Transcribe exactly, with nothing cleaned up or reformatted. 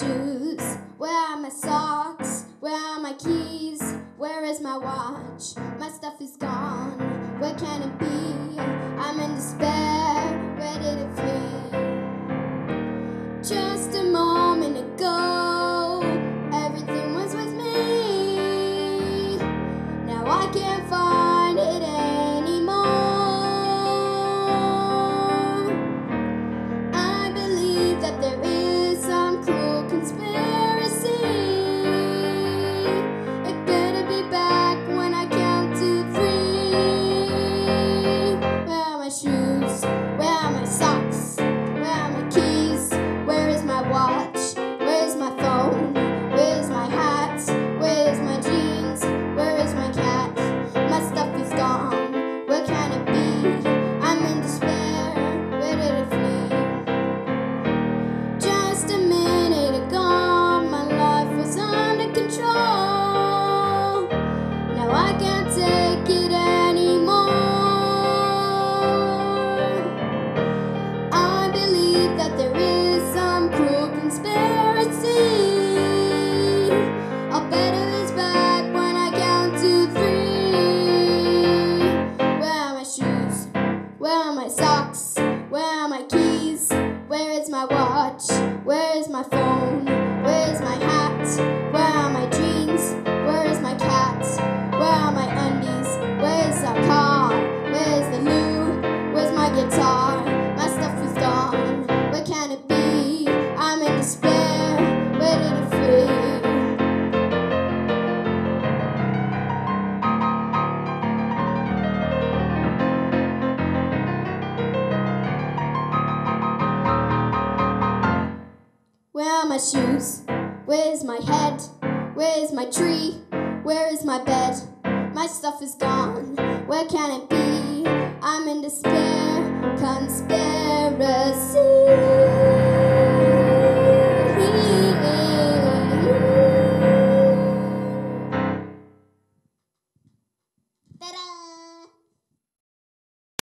shoes? Where are my socks? Where are my keys? Where is my watch? My stuff is gone. Where can it be? I'm in despair. Where did it flee? Just a moment ago, everything was with me. Now I can't find it anymore. I believe that there is some cruel conspiracy. Where is my phone? Where is my hat? Where are my jeans? Where is my cat? Where are my undies? Where is our car? Where is the loo? Where's my guitar? My stuff is gone. Where can it be? I'm in despair. Where did it flee? Where are my shoes? Where's my head? Where's my tree? Where is my bed? My stuff is gone. Where can it be? I'm in despair. Conspiracy.